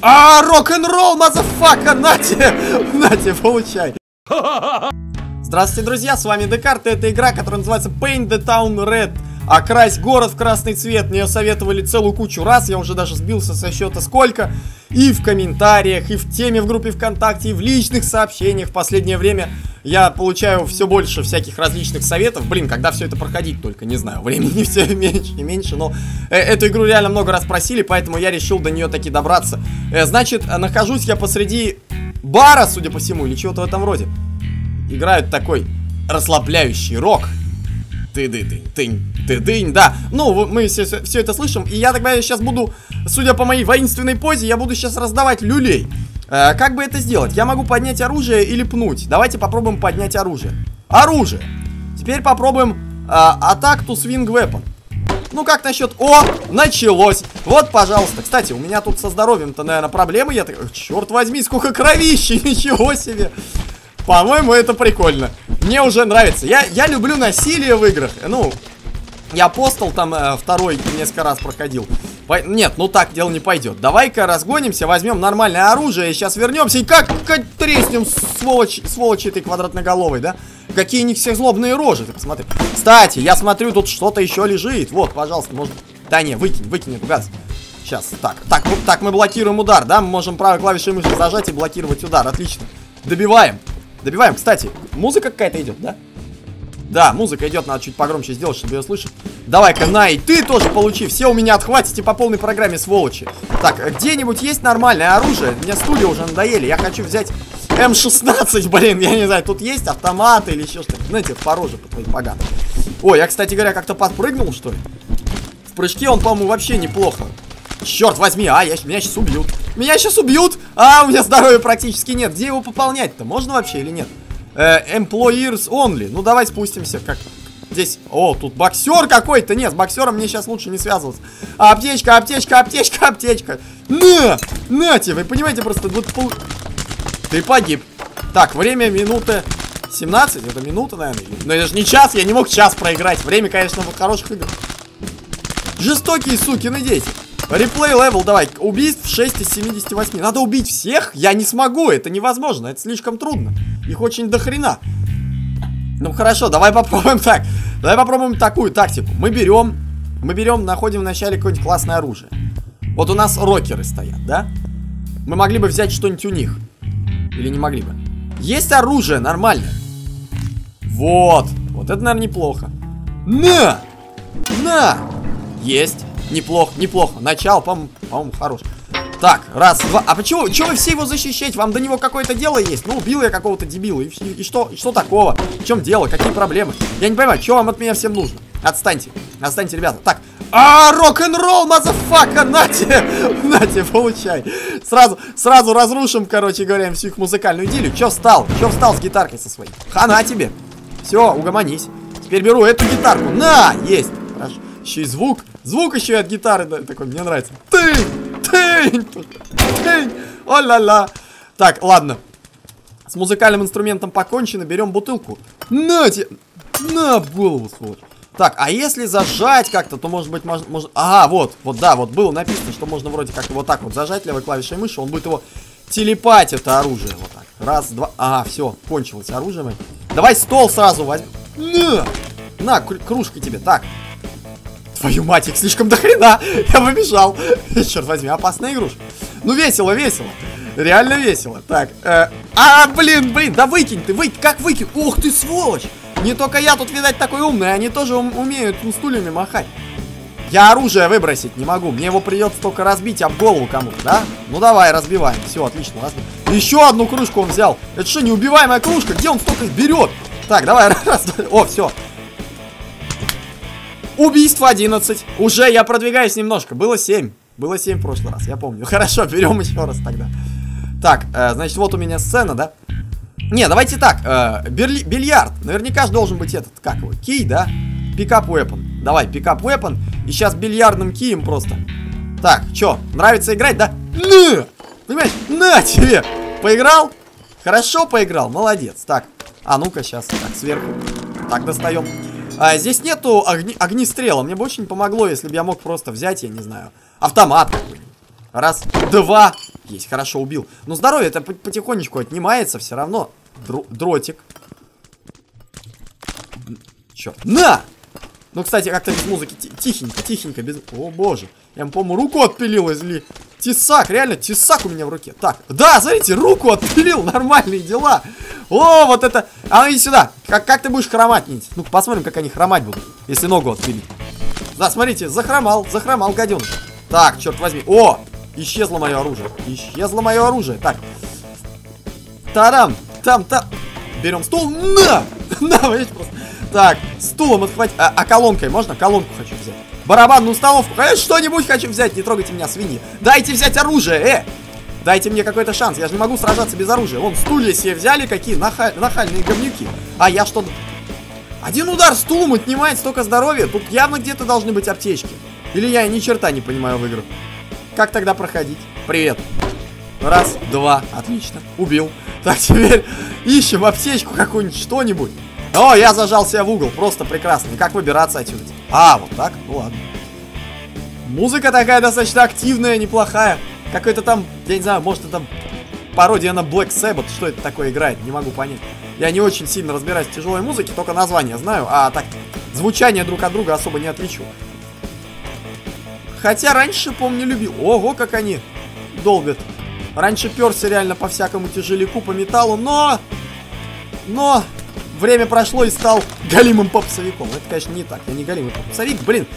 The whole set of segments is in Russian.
А, рок-н-ролл, мазафака, нате! Нате, получай. Здравствуйте, друзья, с вами Декарт, и это игра, которая называется Paint the Town Red. Окрась город в красный цвет. Мне ее советовали целую кучу раз, я уже даже сбился со счета сколько. И в комментариях, и в теме в группе ВКонтакте, и в личных сообщениях. В последнее время я получаю все больше всяких различных советов. Блин, когда все это проходить только, не знаю, времени все меньше и меньше. Но эту игру реально много раз просили, поэтому я решил до нее таки добраться. Значит, нахожусь я посреди бара, судя по всему, или чего-то в этом роде. Играют такой расслабляющий рок. Ты-дынь, ты-дынь, да. Ну, мы все это слышим. И я так понимаю, сейчас буду, судя по моей воинственной позе, я буду сейчас раздавать люлей. Как бы это сделать? Я могу поднять оружие или пнуть. Давайте попробуем поднять оружие. Оружие. Теперь попробуем атаку to swing weapon. Ну, как насчет... О, началось. Вот, пожалуйста. Кстати, у меня тут со здоровьем-то, наверное, проблемы. Я так... Черт возьми, сколько кровищи. Ничего себе. По-моему, это прикольно. Мне уже нравится. Я люблю насилие в играх. Ну, я Апостол там второй несколько раз проходил. Нет, ну так дело не пойдет. Давай-ка разгонимся, возьмем нормальное оружие. Сейчас вернемся и как треснем сволочь этой квадратноголовой, да? Какие у них все злобные рожи, ты посмотри. Кстати, я смотрю, тут что-то еще лежит. Вот, пожалуйста, может... Да не, выкинь эту газ. Сейчас, так, мы блокируем удар, да? Мы можем правой клавишей мыши зажать и блокировать удар. Отлично. Добиваем. Добиваем, кстати, музыка какая-то идет, да? Да, музыка идет, надо чуть погромче сделать, чтобы ее слышать. Давай-ка, на, и ты тоже получи, все у меня отхватите по полной программе, сволочи. Так, где-нибудь есть нормальное оружие? Мне стулья уже надоели, я хочу взять М16, блин, я не знаю, тут есть автоматы или еще что-то. Знаете, по роже, погано. Ой, я, кстати говоря, как-то подпрыгнул, что ли? В прыжке он, по-моему, вообще неплохо. Черт возьми, меня сейчас убьют. Меня сейчас убьют! А, у меня здоровья практически нет. Где его пополнять-то? Можно вообще или нет? Employers only. Ну, давай спустимся. Как здесь... О, тут боксер какой-то. Нет, с боксером мне сейчас лучше не связываться. Аптечка, аптечка, аптечка, аптечка. Нате, вы понимаете, просто... Вот, ты погиб. Так, время минуты 17. Это минута, наверное. Но это же не час, я не мог час проиграть. Время, конечно, в хороших играх. Жестокие сукины дети. Реплей левел, давай. Убийств 6 из 78. Надо убить всех? Я не смогу, это невозможно, это слишком трудно. Их очень дохрена. Ну хорошо, давай попробуем так. Давай попробуем такую тактику. Мы берем, находим вначале какое-нибудь классное оружие. Вот у нас рокеры стоят, да? Мы могли бы взять что-нибудь у них. Или не могли бы? Есть оружие, нормальное. Вот. Вот это, наверное, неплохо. На! На! Есть. Неплохо, неплохо. Начало, по-моему, хорош. Так, раз, два. А почему? Чего вы все его защищаете? Вам до него какое-то дело есть? Ну, убил я какого-то дебила. И что? Что такого? В чем дело? Какие проблемы? Я не понимаю, что вам от меня всем нужно? Отстаньте. Отстаньте, ребята. Так. А, рок-н-ролл, мазафака, нате! Нате, получай. Сразу разрушим, короче говоря, всю их музыкальную идиллию. Че встал? Че встал с гитаркой со своей? Хана тебе. Все, угомонись. Теперь беру эту гитарку. На! Есть! Хорошо. Еще и звук. Звук еще и от гитары, да, такой, мне нравится. Тынь! О-ла-ла. Так, ладно. С музыкальным инструментом покончено, берем бутылку. На тебе! На голову, сволочь. Так, а если зажать как-то, то может быть можно... Ага, вот, было написано, что можно вроде как его так вот зажать левой клавишей мыши, он будет его телепать, это оружие, вот так. Раз, два, ага, все, кончилось оружие мое. Давай стол сразу возьмем. На, кружка тебе, так. Твою мать, их слишком дохрена. Я побежал. Черт возьми, опасная игрушка. Ну, весело. Реально весело. Так, блин, да выкинь ты, как выкинь? Ох ты, сволочь. Не только я тут, видать, такой умный, они тоже умеют стульями махать. Я оружие выбросить не могу, мне его придется только разбить об голову кому-то, да? Ну, давай, разбиваем. Все, отлично, разбиваем. Еще одну кружку он взял. Это что, неубиваемая кружка? Где он столько берет? Так, давай, раз, два, о, все. Убийство 11. Уже я продвигаюсь немножко. Было 7. Было 7 в прошлый раз, я помню. Хорошо, берем еще раз тогда. Так, значит, вот у меня сцена, да? Не, давайте так. Бильярд. Наверняка же должен быть этот, как его, кий, да? Пикап weapon. Давай, пикап weapon. И сейчас бильярдным кием просто. Так, чё, нравится играть, да? На! Понимаешь? На тебе! Поиграл? Хорошо поиграл, молодец. Так, а ну-ка сейчас, так, сверху. Так, достаем. Здесь нету огнестрела. Мне бы очень помогло, если бы я мог просто взять, я не знаю, автомат. Раз, два, Есть, хорошо, убил. Но здоровье это потихонечку отнимается все равно. Дротик. Черт. На! Ну, кстати, как-то без музыки. Тихенько, тихенько, без... О, боже. Я ему, по-моему, руку отпилил, если... Тесак, реально, тесак у меня в руке. Так, да, смотрите, руку отпилил, нормальные дела. О, вот это... А, иди сюда. Как ты будешь хромать, Нить? Ну, посмотрим, как они хромать будут, если ногу отпилить. Да, смотрите, захромал, захромал, гаденыш. Так, черт возьми. О, исчезло мое оружие. Исчезло мое оружие. Так. Тарам, там. Берем стул. На! На, видишь, просто... Так, стулом отхватить. А колонкой можно? Колонку хочу взять. Барабанную установку. Что-нибудь хочу взять. Не трогайте меня, свиньи. Дайте взять оружие, Дайте мне какой-то шанс. Я же не могу сражаться без оружия. Вон, стулья себе взяли. Какие нахальные говнюки. А я что-то... Один удар стулом отнимает столько здоровья. Тут явно где-то должны быть аптечки. Или я ни черта не понимаю в играх. Как тогда проходить? Привет. Раз, два. Отлично. Убил. Так, теперь ищем аптечку какую-нибудь, что-нибудь. О, я зажал себя в угол, просто прекрасно. И как выбираться отсюда? А, вот так? Ну ладно. Музыка такая достаточно активная, неплохая. Какой-то там, я не знаю, может это там пародия на Black Sabbath. Что это такое играет, не могу понять. Я не очень сильно разбираюсь в тяжелой музыке, только название знаю. А так, звучание друг от друга особо не отличу. Хотя раньше, помню, любил. Ого, как они долбят. Раньше перся реально по всякому тяжеляку, по металлу, но... Время прошло и стал голимым попсовиком. Это, конечно, не так. Я не голимый попсовик. Блин,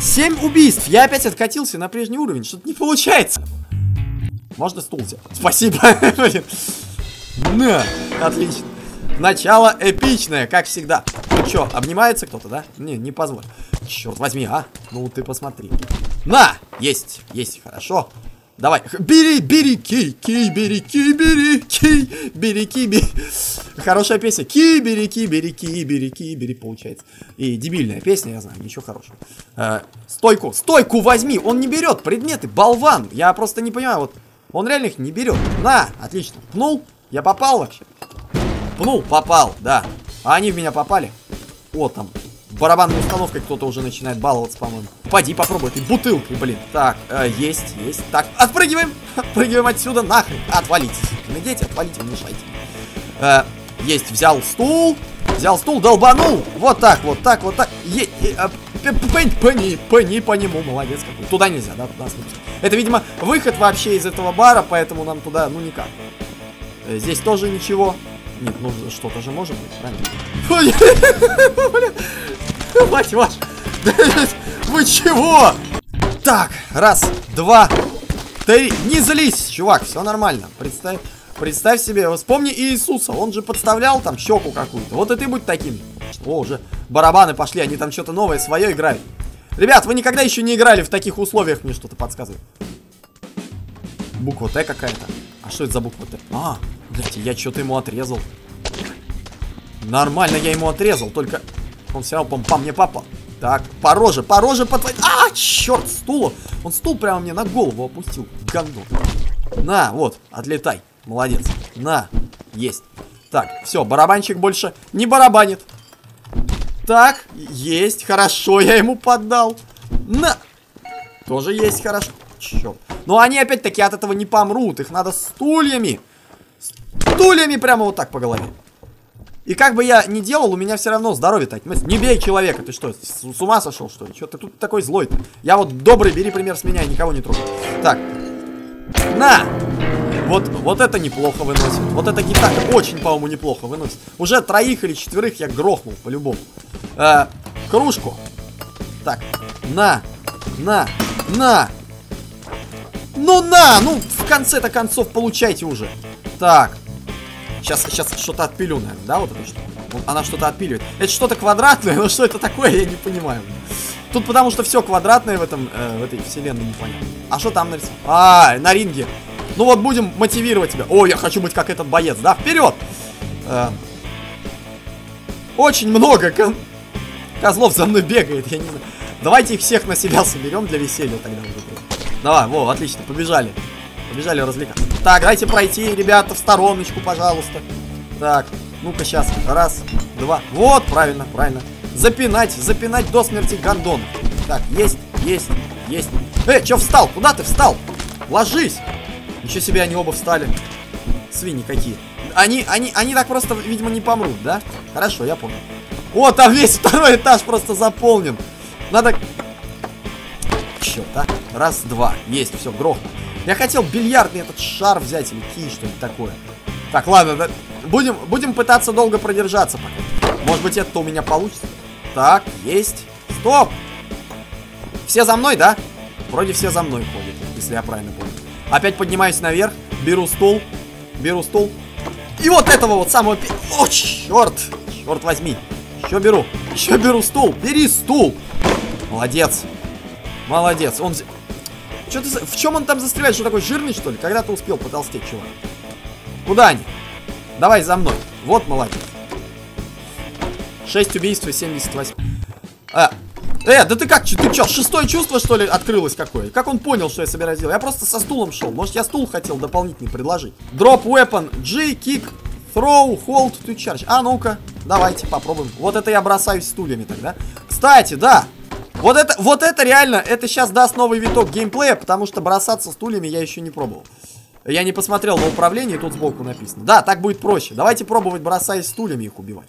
7 убийств. Я опять откатился на прежний уровень. Что-то не получается. Можно стул взять? Спасибо. На, отлично. Начало эпичное, как всегда. Ну чё, обнимается кто-то, да? Не, не позволь. Черт возьми, а? Ну ты посмотри. На! Есть, есть, хорошо. Давай, бери, бери, кей. Хорошая песня. Ки, бери, получается. И дебильная песня, я знаю, ничего хорошего. Стойку возьми. Он не берет предметы, болван. Я просто не понимаю, вот он реально их не берет. На, отлично. Пнул, я попал вообще. Пнул, попал, да. А они в меня попали. О, там. Барабанной установкой кто-то уже начинает баловаться, по-моему. Пойди попробуй этой бутылкой, блин. Так, есть, есть. Так, отпрыгиваем. Отпрыгиваем отсюда нахрен. Отвалитесь. Дети, отвалите, мешайте. Есть, взял стул. Взял стул, долбанул. Вот так. По нему, молодец какой. Туда нельзя, да? Туда снизу. Это, видимо, выход вообще из этого бара, поэтому нам туда, ну, никак. Здесь тоже ничего. Нет, ну что-то же может быть, правильно? Мать ваша! Вы чего? Так, раз, два, три. Не злись, чувак, все нормально. Представь себе, вспомни Иисуса. Он же подставлял там щеку какую-то. Вот и ты будь таким. О, уже барабаны пошли, они там что-то новое свое играют. Ребят, вы никогда еще не играли в таких условиях, мне что-то подсказывает. Буква Т какая-то. А что это за буква Т? А, подождите, я что-то ему отрезал. Нормально я ему отрезал, только... Он все равно по мне попал. Так, пороже по твоей... А, черт, стула. Он стул прямо мне на голову опустил. Гандон. На, вот, отлетай. Молодец. На, есть. Так, все, барабанщик больше не барабанит. Так, есть, хорошо, я ему поддал. На. Тоже есть, хорошо. Черт. Но они опять-таки от этого не помрут. Их надо стульями. Стульями прямо вот так по голове. И как бы я ни делал, у меня все равно здоровье-то. Не бей человека, ты что, с ума сошел, что ли? Что ты тут такой злой-то? Я вот добрый, бери пример с меня, никого не трогай. Так. На! Вот это неплохо выносит. Вот эта гитара очень, по-моему, неплохо выносит. Уже 3 или 4 я грохнул, по-любому. Кружку. Так. На! Ну на! Ну, в конце-то концов получайте уже. Так. Сейчас что-то отпилю, наверное, да, вот это что? Она что-то отпиливает. Это что-то квадратное, но что это такое, я не понимаю. Тут потому что все квадратное в этом, в этой вселенной непонятно. А что там нарисовано? А, на ринге. Ну вот будем мотивировать тебя. О, я хочу быть как этот боец, да, вперед! Очень много козлов за мной бегает, я не знаю. Давайте их всех на себя соберем для веселья тогда. Давай, во, отлично, побежали. Побежали развлекаться. Так, давайте пройти, ребята, в стороночку, пожалуйста. Так, ну-ка сейчас. Раз, два. Вот, правильно. Запинать до смерти гондон. Так, есть. Чё встал? Куда ты встал? Ложись. Еще себе они оба встали. Свиньи какие. Они так просто, видимо, не помрут, да? Хорошо, я понял. О, там весь второй этаж просто заполнен. Надо... Черт, а? Раз, два. Есть, все, грохнул. Я хотел бильярдный этот шар взять или кий, что-нибудь такое. Так, ладно, да... будем пытаться долго продержаться пока. Может быть, это у меня получится. Так, есть. Стоп! Все за мной, да? Вроде все за мной ходят, если я правильно понял. Опять поднимаюсь наверх, беру стул. И вот этого вот самого... О, черт! Черт возьми. Еще беру. Еще беру стул. Бери стул. Молодец. Молодец. Он... Чё ты... В чем он там застревает? Что, такой жирный, что ли? Когда ты успел потолстеть, чувак? Куда они? Давай за мной. Вот, молодец. 6 убийств и 78. А... да ты как? Ты чё, шестое чувство, что ли, открылось какое? Как он понял, что я собираюсь делать? Я просто со стулом шел. Может, я стул хотел дополнительный предложить? Drop weapon, G, kick, throw, hold to charge. А ну-ка, давайте попробуем. Вот это я бросаюсь стульями тогда. Кстати, да. Вот это реально, это сейчас даст новый виток геймплея, потому что бросаться стульями я еще не пробовал. Я не посмотрел на управление, тут сбоку написано. Да, так будет проще. Давайте пробовать, бросаясь стульями, их убивать.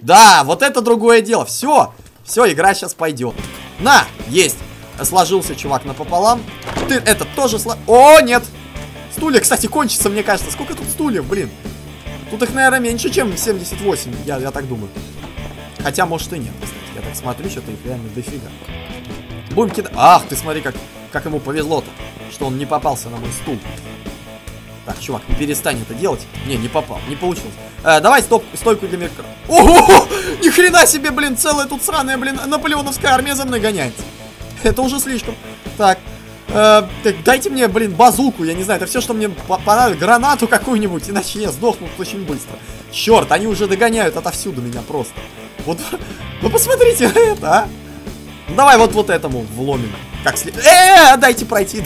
Да, вот это другое дело. Все. Все, игра сейчас пойдет. На, есть. Сложился чувак напополам. Ты это тоже сло... О, нет. Стулья, кстати, кончатся, мне кажется. Сколько тут стульев, блин? Тут их, наверное, меньше, чем 78, я так думаю. Хотя, может, и нет, кстати. Я так смотрю, что-то их реально дофига. Будем кидать... Ах, ты смотри, как ему повезло-то, что он не попался на мой стул. Так, чувак, не перестань это делать. Не, не попал, не получилось. Давай стойку для мирка. Ого! Ни хрена себе, блин, целая тут сраная, блин, наполеоновская армия за мной гоняется. Это уже слишком. Так, так дайте мне, блин, базуку, я не знаю, это все, что мне понадобится. Гранату какую-нибудь, иначе я сдохну очень быстро. Черт, они уже догоняют отовсюду меня просто. Вот, ну посмотрите на это, а. Ну, давай вот этому вломим. Как след... дайте пройти,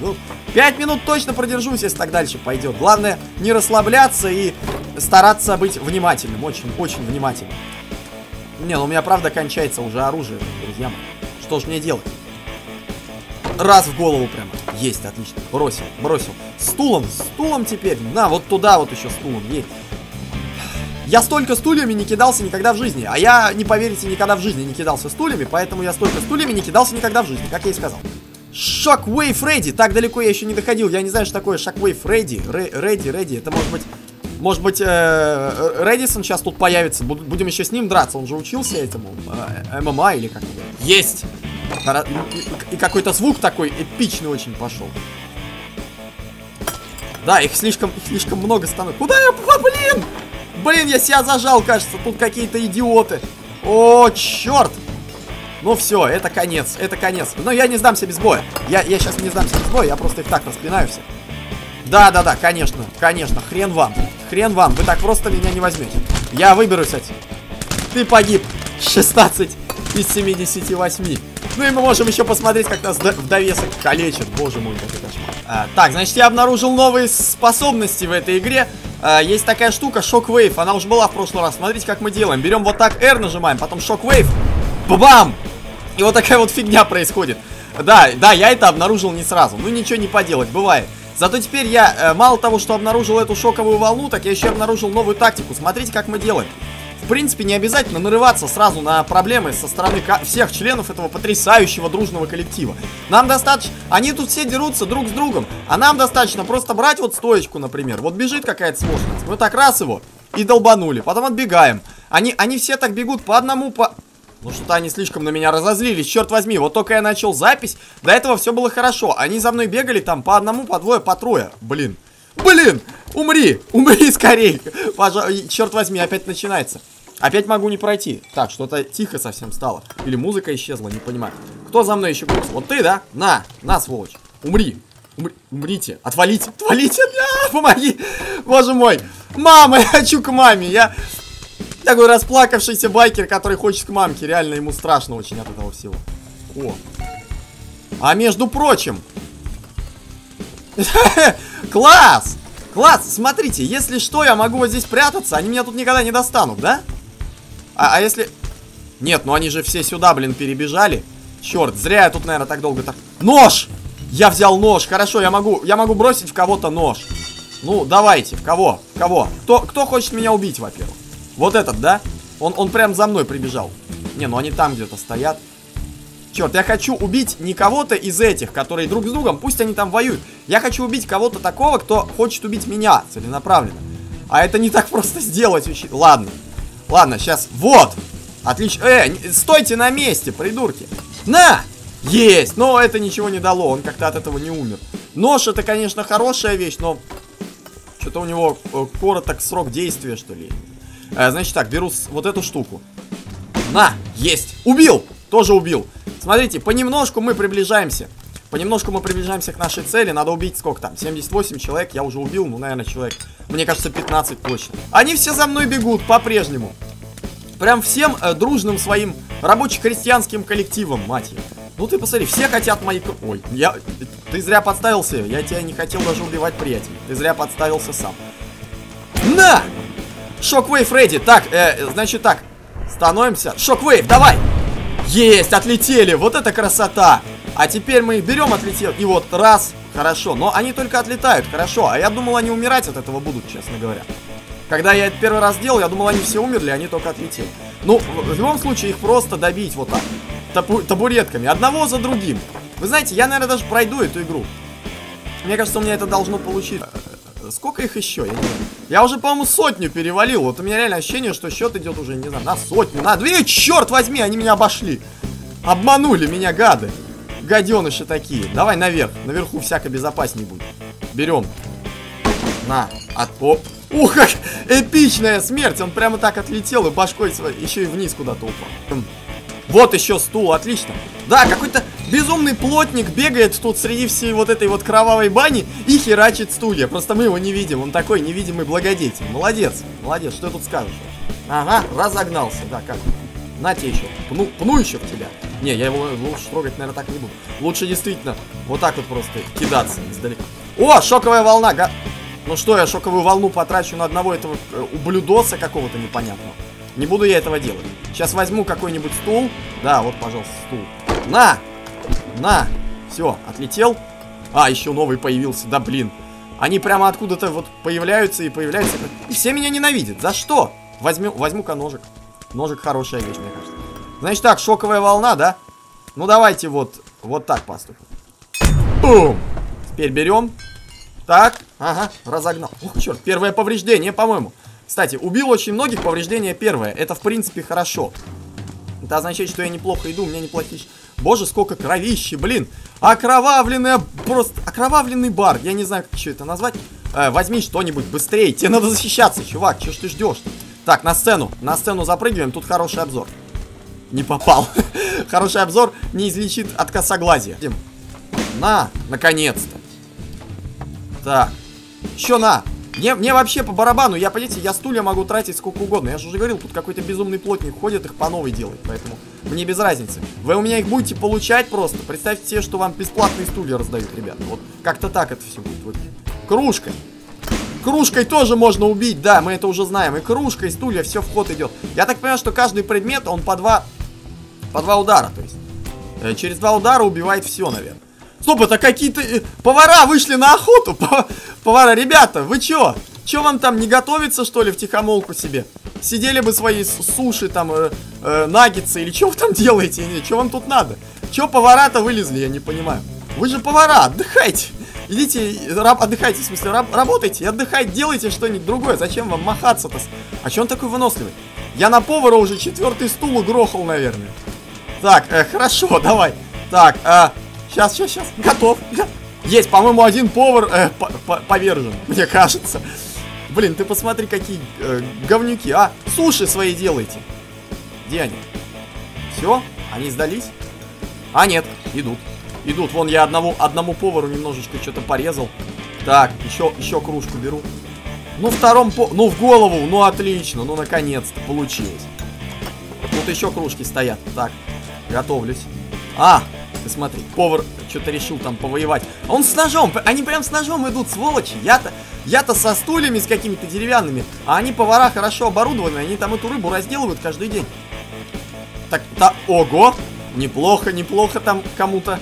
Ну, 5 минут точно продержусь, если так дальше пойдет. Главное, не расслабляться и стараться быть внимательным. Очень внимательным. Не, ну у меня правда кончается уже оружие, друзья мои. Что ж мне делать? Раз в голову прямо. Есть, отлично. Бросил, Стулом теперь. На, вот туда вот еще стулом. Есть. Я столько стульями не кидался никогда в жизни. А я, не поверите, никогда в жизни не кидался стульями. Поэтому я столько стульями не кидался никогда в жизни, как я и сказал. Shockwave Freddy. Так далеко я еще не доходил. Я не знаю, что такое Shockwave Freddy. Ready. Это может быть... Может быть, Редисон сейчас тут появится. Будем еще с ним драться. Он же учился этому. ММА или как-то. Есть! И какой-то звук такой эпичный очень пошел. Да, их слишком много становится. Куда я попал, блин? Блин, я себя зажал, кажется. Тут какие-то идиоты. О, черт. Ну все, это конец. Но я не сдамся без боя. Я сейчас не сдамся без боя. Я просто их так распинаю все. Да, конечно. Хрен вам. Вы так просто меня не возьмете. Я выберусь отсюда. Ты погиб. 16 из 78. Ну и мы можем еще посмотреть, как нас в довесок калечат. Боже мой, какой кошмар. Так, значит, я обнаружил новые способности в этой игре. Есть такая штука, шок-вейв, она уже была в прошлый раз. Смотрите, как мы делаем. Берем вот так, R нажимаем, потом шок-вейв. Бабам! И вот такая вот фигня происходит. Да, я это обнаружил не сразу. Ну, ничего не поделать, бывает. Зато теперь я, мало того, что обнаружил эту шоковую волну, так я еще обнаружил новую тактику. Смотрите, как мы делаем. В принципе, не обязательно нарываться сразу на проблемы со стороны всех членов этого потрясающего дружного коллектива. Нам достаточно... Они тут все дерутся друг с другом, а нам достаточно просто брать вот стоечку, например. Вот бежит какая-то сложность. Мы так раз его и долбанули. Потом отбегаем. Они все так бегут по одному, по... Ну что-то они слишком на меня разозлились, черт возьми. Вот только я начал запись, до этого все было хорошо. Они за мной бегали там по одному, по двое, по трое. Блин. Умри! Умри скорее! Пожалуй, черт возьми, опять начинается. Опять могу не пройти. Так, что-то тихо совсем стало. Или музыка исчезла, не понимаю. Кто за мной еще будет? Вот ты, да? На, сволочь. Умри. Умрите. Отвалите. Отвалите. Помоги. Боже мой. Мама, я хочу к маме. Я такой расплакавшийся байкер, который хочет к мамке. Реально, ему страшно очень от этого всего. О. А между прочим... Класс! Смотрите, если что, я могу вот здесь прятаться. Они меня тут никогда не достанут, да? А если... Нет, ну они же все сюда, блин, перебежали. Черт, зря я тут, наверное, так долго так... Нож! Я взял нож, хорошо, я могу бросить в кого-то нож. Ну, давайте, в кого? В кого? Кто хочет меня убить, во-первых? Вот этот, да? Он прям за мной прибежал. Не, ну они там где-то стоят. Черт, я хочу убить не кого-то из этих, которые друг с другом, пусть они там воюют. Я хочу убить кого-то такого, кто хочет убить меня целенаправленно. А это не так просто сделать. Ладно, ладно, сейчас, вот. Отлично, стойте на месте, придурки. На! Есть, но это ничего не дало, он как-то от этого не умер. Нож это, конечно, хорошая вещь, но что-то у него короток срок действия, что ли. Значит так, беру вот эту штуку. На, есть, убил, тоже убил. Смотрите, понемножку мы приближаемся. Понемножку мы приближаемся к нашей цели. Надо убить сколько там? 78 человек. Я уже убил, ну, наверное, человек. Мне кажется, 15 точно. Они все за мной бегут по-прежнему. Прям всем дружным своим рабоче-крестьянским коллективом, мать его. Ну, ты посмотри, все хотят мои... Ой, ты зря подставился. Я тебя не хотел даже убивать, приятель. Ты зря подставился сам. На! Шоквейв Фредди. Так, значит так. Становимся. Шоквейв, давай! Есть, отлетели, вот это красота. А теперь мы их берем, отлетел. И вот раз, хорошо, но они только отлетают. Хорошо, а я думал, они умирать от этого будут, честно говоря. Когда я это первый раз делал, я думал, они все умерли, они только отлетели. Ну, в любом случае, их просто добить вот так, табуретками, одного за другим. Вы знаете, я, наверное, даже пройду эту игру. Мне кажется, у меня это должно получиться. Сколько их еще? Я не знаю. Я уже, по-моему, 100 перевалил. Вот у меня реально ощущение, что счет идет уже, не знаю, на 100, на 2. Черт возьми, они меня обошли. Обманули меня, гады. Гаденыши такие. Давай наверх. Наверху всяко безопаснее будет. Берем. На. Оп. Ух, как эпичная смерть. Он прямо так отлетел и башкой еще и вниз куда-то упал. Вот еще стул. Отлично. Да, какой-то безумный плотник бегает тут среди всей вот этой вот кровавой бани и херачит стулья. Просто мы его не видим. Он такой невидимый благодетель. Молодец. Молодец. Что тут скажешь? Ага, разогнался. Да, как? На тебе еще. Пну еще в тебя. Не, я его лучше трогать, наверное, так не буду. Лучше действительно вот так вот просто кидаться издалека. О, шоковая волна. Ну что, я шоковую волну потрачу на одного этого ублюдоса какого-то непонятного. Не буду я этого делать. Сейчас возьму какой-нибудь стул. Да, вот, пожалуйста, стул. На! На! Все, отлетел. А, еще новый появился. Да, блин. Они прямо откуда-то вот появляются и появляются. И все меня ненавидят. За что? Возьму-ка ножик. Ножик хорошая вещь, мне кажется. Значит так, шоковая волна, да? Ну, давайте вот так поступим. Бум! Теперь берем. Так, ага, разогнал. Ух, черт, первое повреждение, по-моему. Кстати, убил очень многих, повреждение первое. Это, в принципе, хорошо. Это означает, что я неплохо иду, у меня неплохие... Боже, сколько кровищи, блин. Окровавленная, просто окровавленный бар. Я не знаю, как еще это назвать. Возьми что-нибудь быстрее. Тебе надо защищаться, чувак, чего ж ты ждешь? Так, на сцену запрыгиваем, тут хороший обзор. Не попал. Хороший обзор не излечит от косоглазия. На, наконец-то. Так, еще на. Мне вообще по барабану, я, понимаете, я стулья могу тратить сколько угодно. Я же уже говорил, тут какой-то безумный плотник ходит, их по новой делает, поэтому мне без разницы. Вы у меня их будете получать просто. Представьте себе, что вам бесплатные стулья раздают, ребят. Вот как-то так это все будет. Вот. Кружкой. Кружкой тоже можно убить, да, мы это уже знаем. И кружкой, и стулья, все в ход идет. Я так понимаю, что каждый предмет, он по два удара, то есть. Через 2 удара убивает все, наверное. Стоп, это какие-то повара вышли на охоту. Повара, ребята, вы чё? Чё вам там не готовится, что ли, в тихомолку себе? Сидели бы свои суши, там, наггетсы, или чё вы там делаете? Чё вам тут надо? Чё повара-то вылезли, я не понимаю. Вы же повара, отдыхайте. Идите, отдыхайте, в смысле, работайте, отдыхайте, делайте что-нибудь другое. Зачем вам махаться-то? А чё он такой выносливый? Я на повара уже 4-й стул угрохал, наверное. Так, хорошо, давай. Так, Сейчас. Готов. Есть, по-моему, один повар повержен, мне кажется. Блин, ты посмотри, какие говнюки. А, суши свои делайте. Где они? Все? Они сдались? А, нет, идут. Идут. Вон я одному повару немножечко что-то порезал. Так, еще кружку беру. Ну, ну, в голову. Ну, отлично. Ну, наконец-то. Получилось. Тут еще кружки стоят. Так, готовлюсь. А, ты смотри, повар что-то решил там повоевать. А он с ножом, они прям с ножом идут, сволочи. Я-то со стульями, с какими-то деревянными. А они, повара, хорошо оборудованы. Они там эту рыбу разделывают каждый день. Так, ого. Неплохо там кому-то.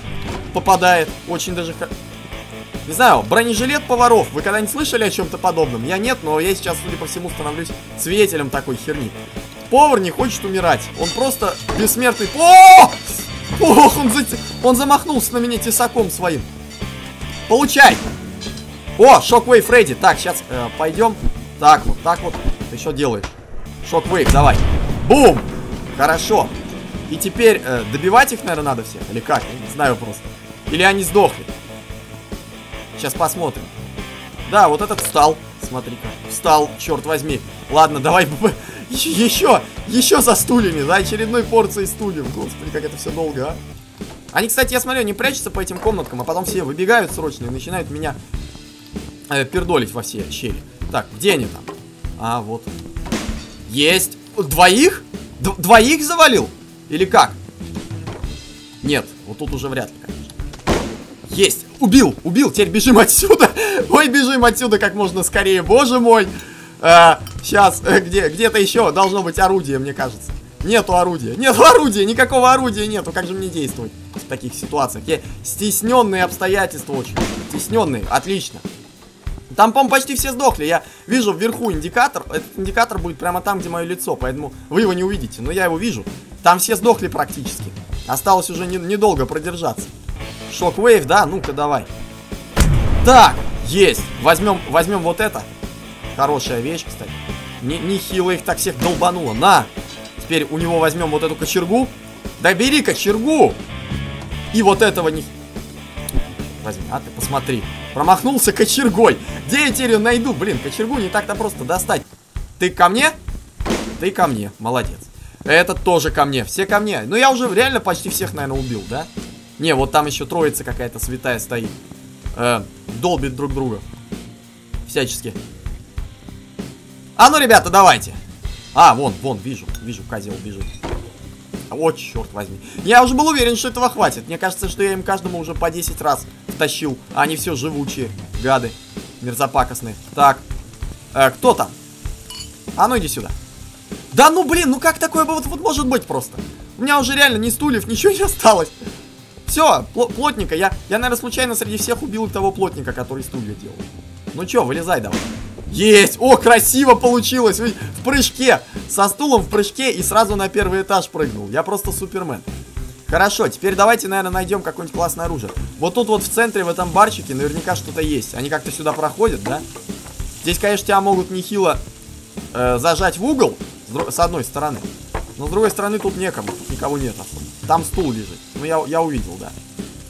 попадает. Очень даже... Не знаю, бронежилет поваров. Вы когда-нибудь слышали о чем-то подобном? Я нет, но я сейчас, судя по всему, становлюсь свидетелем такой херни. Повар не хочет умирать. Он просто бессмертный... О! Ох, он замахнулся на меня тесаком своим. Получай! О, Шоквейв Фредди. Так, сейчас пойдем. Так вот, так вот. Ты что делаешь? Шоквейв, давай. Бум! Хорошо. И теперь добивать их, наверное, надо всех. Или как? Я не знаю просто. Или они сдохли. Сейчас посмотрим. Да, вот этот встал. Смотри-ка. Встал, черт возьми. Ладно, давай... Еще за стульями, за очередной порцией стульев. Господи, как это все долго, а. Они, кстати, я смотрю, они прячутся по этим комнаткам, а потом все выбегают срочно и начинают меня пердолить во все щели. Так, где они там? А, вот. Есть. Двоих? Двоих завалил? Или как? Нет, вот тут уже вряд ли, конечно. Есть. Убил, убил. Теперь бежим отсюда. Ой, бежим отсюда как можно скорее. Боже мой. Сейчас, где-то еще должно быть орудие, мне кажется. Нету орудия, нету орудия, никакого орудия нету. Как же мне действовать в таких ситуациях? Я... Стесненные обстоятельства очень. Стесненные, отлично. Там, по-моему, почти все сдохли. Я вижу вверху индикатор. Этот индикатор будет прямо там, где мое лицо. Поэтому вы его не увидите, но я его вижу. Там все сдохли практически. Осталось уже недолго продержаться. Шоквейв, да? Ну-ка, давай. Так, есть. Возьмем вот это. Хорошая вещь, кстати. Нехило их так всех долбануло. На! Теперь у него возьмем вот эту кочергу. Да бери кочергу! И вот этого не... Возьми, а ты посмотри. Промахнулся кочергой. Где я теперь найду? Блин, кочергу не так-то просто достать. Ты ко мне? Ты ко мне. Молодец. Этот тоже ко мне. Все ко мне. Ну, я уже реально почти всех, наверное, убил, да? Не, вот там еще троица какая-то святая стоит. Долбит друг друга. Всячески. А ну, ребята, давайте. А, вон, вижу, козел бежит. О, черт возьми. Я уже был уверен, что этого хватит. Мне кажется, что я им каждому уже по 10 раз втащил. А они все живучие, гады, мерзопакостные. Так, кто там? А ну, иди сюда. Да ну, блин, ну как такое вот может быть просто? У меня уже реально ни стульев, ничего не осталось. Все, плотника, я, наверное, случайно среди всех убил того плотника, который стулья делал. Ну че, вылезай давай. Есть! О, красиво получилось! В прыжке! Со стулом в прыжке и сразу на первый этаж прыгнул. Я просто супермен. Хорошо, теперь давайте, наверное, найдем какое-нибудь классное оружие. Вот тут вот в центре, в этом барчике, наверняка что-то есть. Они как-то сюда проходят, да? Здесь, конечно, тебя могут нехило зажать в угол, с одной стороны. Но с другой стороны тут некому, тут никого нет особо. Там стул лежит. Ну, я увидел, да.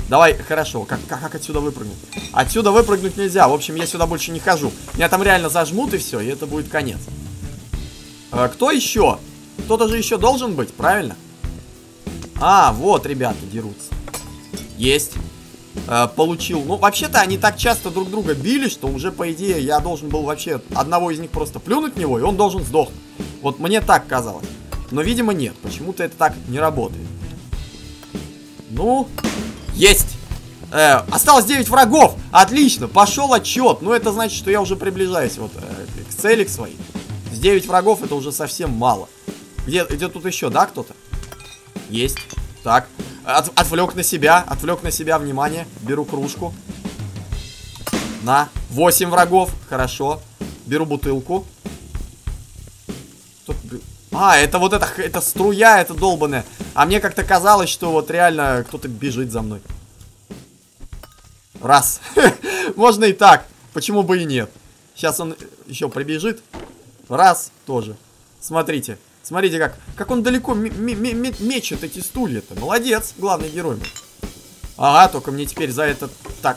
Давай, хорошо, как отсюда выпрыгнуть? Отсюда выпрыгнуть нельзя, в общем, я сюда больше не хожу. Меня там реально зажмут и все, и это будет конец. Кто еще? Кто-то же еще должен быть, правильно? А, вот ребята дерутся. Есть. Получил. Ну, вообще-то они так часто друг друга били, что уже, по идее, я должен был вообще одного из них просто плюнуть в него, и он должен сдохнуть. Вот мне так казалось. Но, видимо, нет, почему-то это так не работает. Ну... Есть! Осталось 9 врагов! Отлично! Пошел отчет! Ну, это значит, что я уже приближаюсь вот к цели к своей. С 9 врагов это уже совсем мало. Где тут еще, да, кто-то? Есть. Так. Отвлек на себя внимание. Беру кружку. На. 8 врагов. Хорошо. Беру бутылку. Тут... А, это вот эта струя, это долбаная. А мне как-то казалось, что вот реально кто-то бежит за мной. Раз. Можно и так. Почему бы и нет? Сейчас он еще прибежит. Раз тоже. Смотрите. Смотрите, как он далеко мечет эти стулья-то. Молодец, главный герой. Ага, только мне теперь за это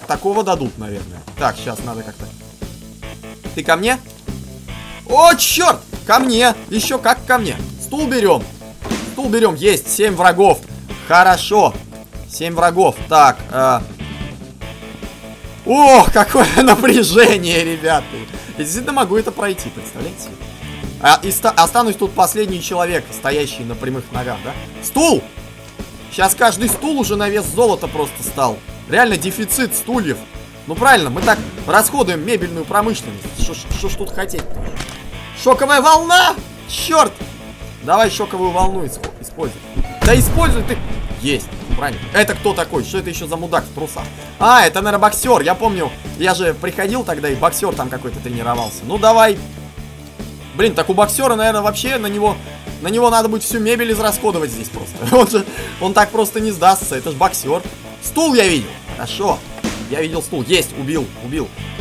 такого дадут, наверное. Так, сейчас надо как-то... Ты ко мне? О, черт! Ко мне! Еще как ко мне! Стул берем! Стул берем! Есть! 7 врагов! Хорошо! 7 врагов! Так, Ох, какое напряжение, ребята! Я действительно могу это пройти, представляете? Останусь тут последний человек, стоящий на прямых ногах, да? Стул! Сейчас каждый стул уже на вес золота просто стал. Реально дефицит стульев. Ну правильно, мы так расходуем мебельную промышленность. Что ж тут хотеть-то? Шоковая волна! Черт! Давай шоковую волну используй. Да используй ты! Есть! правильно. Это кто такой? Что это еще за мудак в трусах? А, это, наверное, боксер. Я помню, я же приходил тогда, и боксер там какой-то тренировался. Ну, давай. Блин, так у боксера, наверное, вообще на него надо будет всю мебель израсходовать здесь просто. Он так просто не сдастся. Это ж боксер. Стул я видел. Хорошо. Я видел стул. Есть, убил.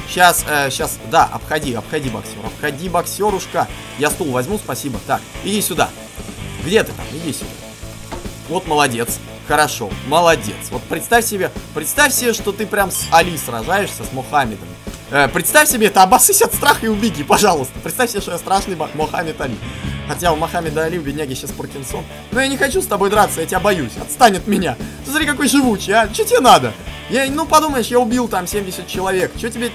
Сейчас, сейчас, да, обходи боксер. Обходи, боксерушка. Я стул возьму, спасибо. Так, иди сюда. Где ты там? Иди сюда. Вот молодец. Хорошо, молодец. Вот представь себе, что ты прям с Али сражаешься, с Мухаммедом. Представь себе это, обоссысь от страха и убеги, пожалуйста. Представь себе, что я страшный Мухаммед Али. Хотя у Мухаммеда Али, у бедняги, сейчас Паркинсон. Но я не хочу с тобой драться, я тебя боюсь. Отстань от меня. Смотри, какой живучий, а? Че тебе надо? Я, ну, подумаешь, я убил там 70 человек. Че тебе,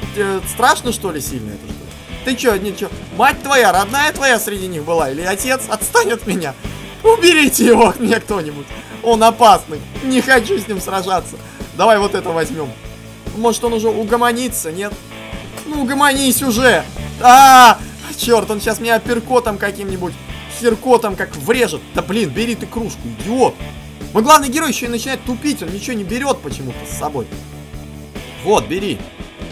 страшно, что ли, сильно это, что ли? Ты че, ничего? Мать твоя, родная твоя среди них была? Или отец? Отстань от меня. Уберите его от меня кто-нибудь. Он опасный. Не хочу с ним сражаться. Давай вот это возьмем. Может, он уже угомонится, нет? Ну, угомонись уже. Черт, он сейчас меня апперкотом каким-нибудь, херкотом как врежет. Да блин, бери ты кружку, идиот. Мой главный герой еще и начинает тупить. Он ничего не берет почему-то с собой. Вот, бери.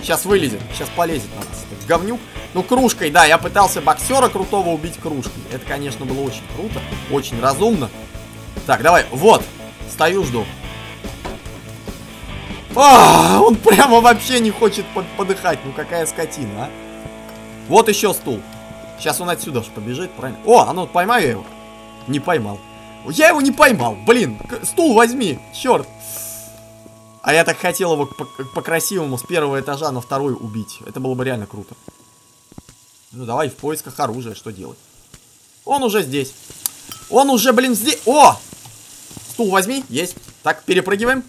Сейчас вылезет, сейчас полезет на нас этот говнюк. Ну, кружкой, да, я пытался боксера крутого убить кружкой. Это, конечно, было очень круто, очень разумно. Так, давай, вот, стою, жду. А, он прямо вообще не хочет подыхать. Ну, какая скотина, а. Вот еще стул. Сейчас он отсюда же побежит, правильно? О, а ну, поймаю я его? Не поймал. Я его не поймал, блин. Стул возьми, черт. А я так хотел его по-красивому с первого этажа на второй убить. Это было бы реально круто. Ну, давай в поисках оружия, что делать? Он уже здесь. Он уже, блин, здесь. О! Стул возьми, есть. Так, перепрыгиваем.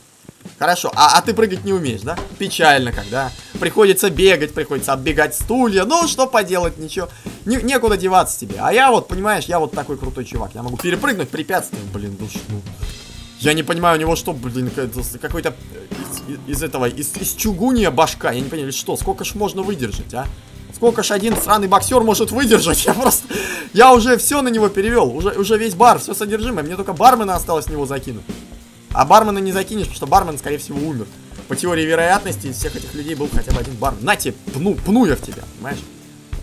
Хорошо, а ты прыгать не умеешь, да? Печально, когда приходится бегать, приходится оббегать стулья. Ну, что поделать, ничего. Некуда деваться тебе. А я вот, понимаешь, я вот такой крутой чувак. Я могу перепрыгнуть препятствия. Блин, ну, я не понимаю, у него что, блин, какой-то из чугуния башка. Я не понимаю, что, сколько ж можно выдержать, а? Сколько ж один сраный боксер может выдержать? Я просто... Я уже все на него перевел. Уже весь бар, все содержимое. Мне только бармена осталось в него закинуть. А бармена не закинешь, потому что бармен, скорее всего, умер. По теории вероятности, из всех этих людей был хотя бы один бармен. На тебе, пну я в тебя, понимаешь?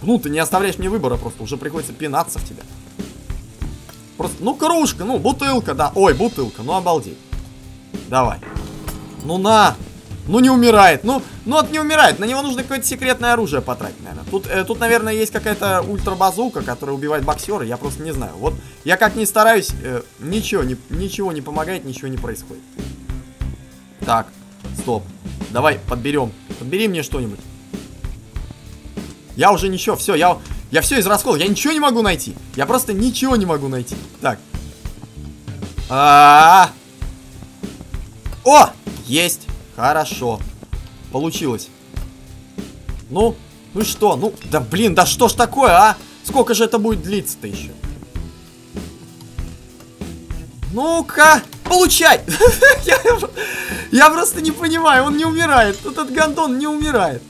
Пну, ты не оставляешь мне выбора просто, уже приходится пинаться в тебя. Просто, ну, кружка, ну, бутылка, да. Ой, бутылка, ну, обалдеть. Давай. Ну, на. Ну, не умирает, ну, от не умирает. На него нужно какое-то секретное оружие потратить, наверное. Тут, наверное, есть какая-то ультрабазука, которая убивает боксера, я просто не знаю. Вот, я как ни стараюсь, ничего не помогает, ничего не происходит. Так, стоп. Давай, подбери мне что-нибудь. Я уже ничего, все, я все израскол, я ничего не могу найти. Я просто ничего не могу найти. Так. О, есть. Хорошо. Получилось. Ну что? Ну, да блин, да что ж такое, а? Сколько же это будет длиться-то еще? Ну-ка, получай! Я просто не понимаю, он не умирает. Этот гондон не умирает.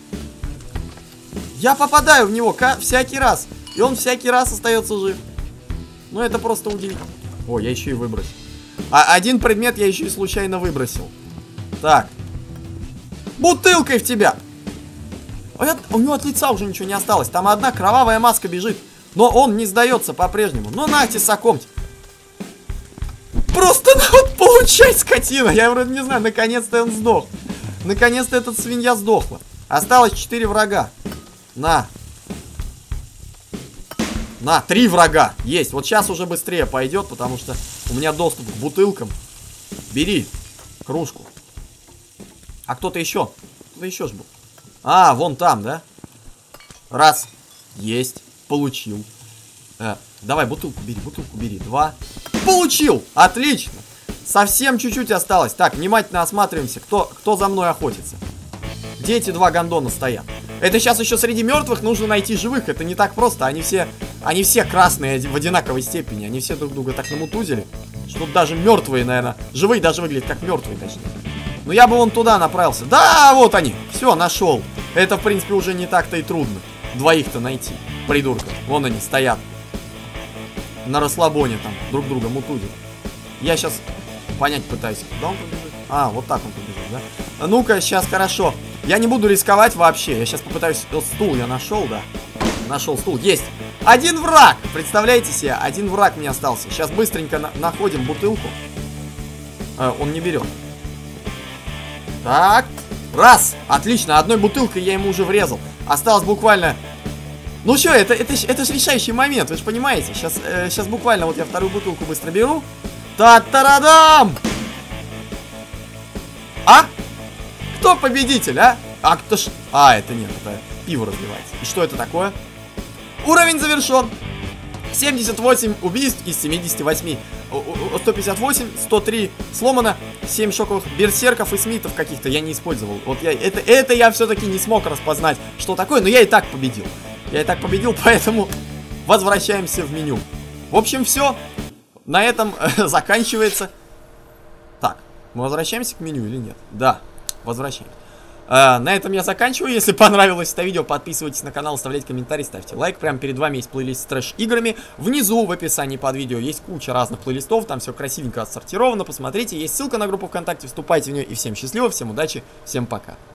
Я попадаю в него всякий раз. И он всякий раз остается жив. Ну, это просто удивительно. О, я еще и выбросил. А один предмет я еще и случайно выбросил. Так. Бутылкой в тебя! У него от лица уже ничего не осталось. Там одна кровавая маска бежит. Но он не сдается по-прежнему. Ну, на, тесакомть. Просто, ну, вот, получай, скотина. Я вроде не знаю, наконец-то он сдох. Наконец-то эта свинья сдохла. Осталось 4 врага. На. На, 3 врага. Есть. Вот сейчас уже быстрее пойдет, потому что у меня доступ к бутылкам. Бери кружку. А кто-то еще? Кто-то еще ж был. А, вон там, да? Раз. Есть. Получил. Давай, бутылку бери. 2. Получил! Отлично! Совсем чуть-чуть осталось. Так, внимательно осматриваемся, кто за мной охотится. Где эти 2 гондона стоят? Это сейчас еще среди мертвых нужно найти живых. Это не так просто. Они все красные в одинаковой степени. Они все друг друга так намутузили, что даже мертвые, наверное. Живые даже выглядят как мертвые, точнее. Но я бы вон туда направился. Да, вот они. Все, нашел. Это, в принципе, уже не так-то и трудно. Двоих-то найти. Придурка. Вон они стоят. На расслабоне там друг друга мутузят. Я сейчас понять пытаюсь. Куда он побежит? А, вот так он побежит, да? А ну-ка, сейчас, хорошо. Я не буду рисковать вообще. Я сейчас попытаюсь... Вот стул я нашел, да? Нашел стул. Есть! Один враг! Представляете себе? Один враг мне остался. Сейчас быстренько находим бутылку. Он не берет. Так. Раз! Отлично, одной бутылкой я ему уже врезал. Осталось буквально... Ну что, это же решающий момент, вы же понимаете. Сейчас, сейчас буквально вот я вторую бутылку быстро беру. Та-та-ра-дам! А? Кто победитель, а? А, кто ж... А, это нет, это пиво разливается. И что это такое? Уровень завершен. 78 убийств из 78. 158, 103 сломано, 7 шоковых берсерков и смитов каких-то я не использовал. Вот я... Это я все-таки не смог распознать, что такое, но я и так победил. Я и так победил, поэтому возвращаемся в меню. В общем, все. На этом заканчивается. Так, мы возвращаемся к меню или нет? Да, возвращаемся. На этом я заканчиваю. Если понравилось это видео, подписывайтесь на канал, оставляйте комментарии, ставьте лайк. Прямо перед вами есть плейлист с трэш-играми. Внизу в описании под видео есть куча разных плейлистов. Там все красивенько отсортировано. Посмотрите, есть ссылка на группу ВКонтакте. Вступайте в нее. И всем счастливо, всем удачи, всем пока.